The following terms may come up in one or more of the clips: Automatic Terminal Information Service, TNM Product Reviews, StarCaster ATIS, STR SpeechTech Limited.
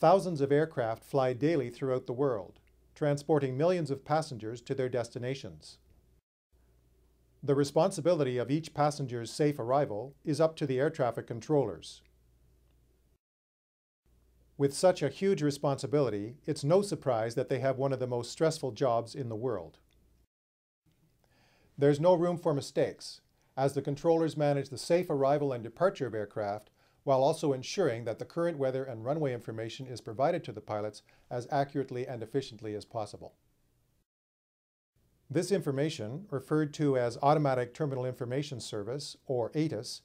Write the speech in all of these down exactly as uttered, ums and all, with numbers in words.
Thousands of aircraft fly daily throughout the world, transporting millions of passengers to their destinations. The responsibility of each passenger's safe arrival is up to the air traffic controllers. With such a huge responsibility, it's no surprise that they have one of the most stressful jobs in the world. There's no room for mistakes, as the controllers manage the safe arrival and departure of aircraft, while also ensuring that the current weather and runway information is provided to the pilots as accurately and efficiently as possible. This information, referred to as Automatic Terminal Information Service, or A T I S,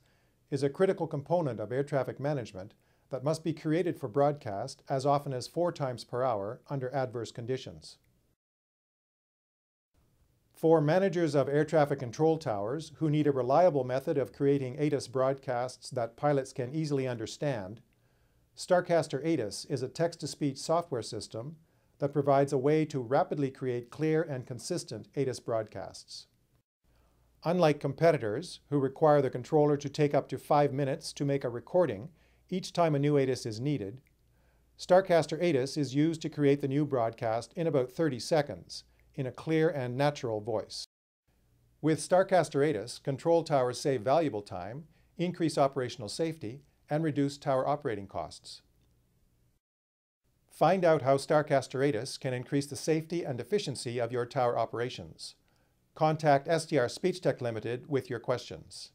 is a critical component of air traffic management that must be created for broadcast as often as four times per hour under adverse conditions. For managers of air traffic control towers who need a reliable method of creating A T I S broadcasts that pilots can easily understand, StarCaster A T I S is a text-to-speech software system that provides a way to rapidly create clear and consistent A T I S broadcasts. Unlike competitors, who require the controller to take up to five minutes to make a recording each time a new A T I S is needed, StarCaster A T I S is used to create the new broadcast in about thirty seconds. In a clear and natural voice. With StarCaster A T I S, control towers save valuable time, increase operational safety, and reduce tower operating costs. Find out how StarCaster A T I S can increase the safety and efficiency of your tower operations. Contact S T R SpeechTech Limited with your questions.